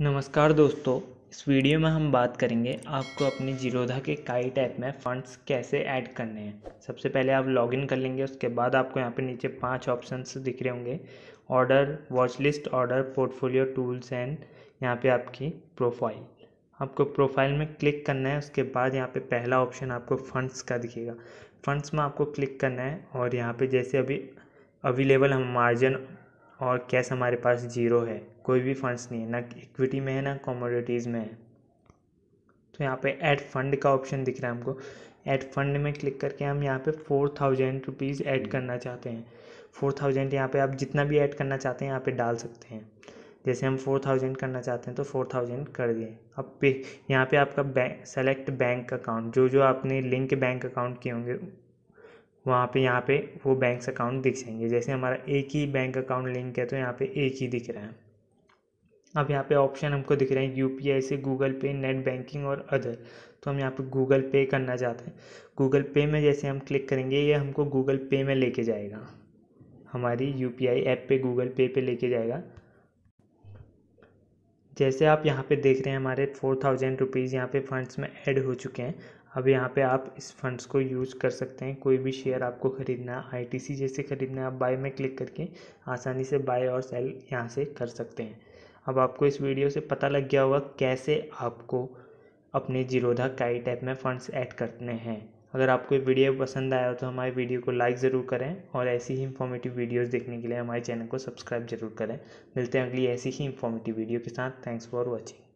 नमस्कार दोस्तों, इस वीडियो में हम बात करेंगे आपको अपने जीरोधा के काइट ऐप में फ़ंड्स कैसे ऐड करने हैं। सबसे पहले आप लॉगिन कर लेंगे। उसके बाद आपको यहाँ पे नीचे 5 ऑप्शंस दिख रहे होंगे, order, watch list, order, portfolio, tools and यहाँ पे आपकी प्रोफाइल। आपको प्रोफाइल में क्लिक करना है। उसके बाद यहाँ पे पहला ऑप्शन आपको फ़ंड्स का दिखेगा। फ़ंड्स में आपको क्लिक करना है और यहाँ पर जैसे अभी अवेलेबल हम मार्जिन और कैश हमारे पास जीरो है, कोई भी फंड्स नहीं है, ना इक्विटी में है ना कमोडिटीज़ में है। तो यहाँ पे ऐड फंड का ऑप्शन दिख रहा है हमको। ऐड फंड में क्लिक करके हम यहाँ पे 4000 रुपीज़ ऐड करना चाहते हैं। 4000 यहाँ पे आप जितना भी ऐड करना चाहते हैं यहाँ पे डाल सकते हैं। जैसे हम 4000 करना चाहते हैं तो 4000 कर दिए। अब पे यहाँ पर आपका सेलेक्ट बैंक अकाउंट, जो आपने लिंक बैंक अकाउंट किए होंगे वहाँ पे यहाँ पे वो बैंक अकाउंट दिख जाएंगे। जैसे हमारा एक ही बैंक अकाउंट लिंक है तो यहाँ पे एक ही दिख रहा है। अब यहाँ पे ऑप्शन हमको दिख रहे हैं यूपीआई से गूगल पे, नेट बैंकिंग और अदर। तो हम यहाँ पे गूगल पे करना चाहते हैं। गूगल पे में जैसे हम क्लिक करेंगे ये हमको गूगल पे में लेके जाएगा, हमारी यूपीआई ऐप पे गूगल पे पर लेके जाएगा। जैसे आप यहाँ पे देख रहे हैं हमारे 4000 रुपीज़ यहाँ पे फंड्स में ऐड हो चुके हैं। अब यहाँ पे आप इस फंड्स को यूज़ कर सकते हैं। कोई भी शेयर आपको ख़रीदना है, ITC जैसे ख़रीदना है, आप बाय में क्लिक करके आसानी से बाय और सेल यहाँ से कर सकते हैं। अब आपको इस वीडियो से पता लग गया होगा कैसे आपको अपने जीरोधा काइट ऐप में फ़ंड्स ऐड करने हैं। अगर आपको ये वीडियो पसंद आया हो तो हमारे वीडियो को लाइक ज़रूर करें और ऐसी ही इंफॉर्मेटिव वीडियोज़ देखने के लिए हमारे चैनल को सब्सक्राइब जरूर करें। मिलते हैं अगली ऐसी ही इंफॉर्मेटिव वीडियो के साथ। Thanks for watching.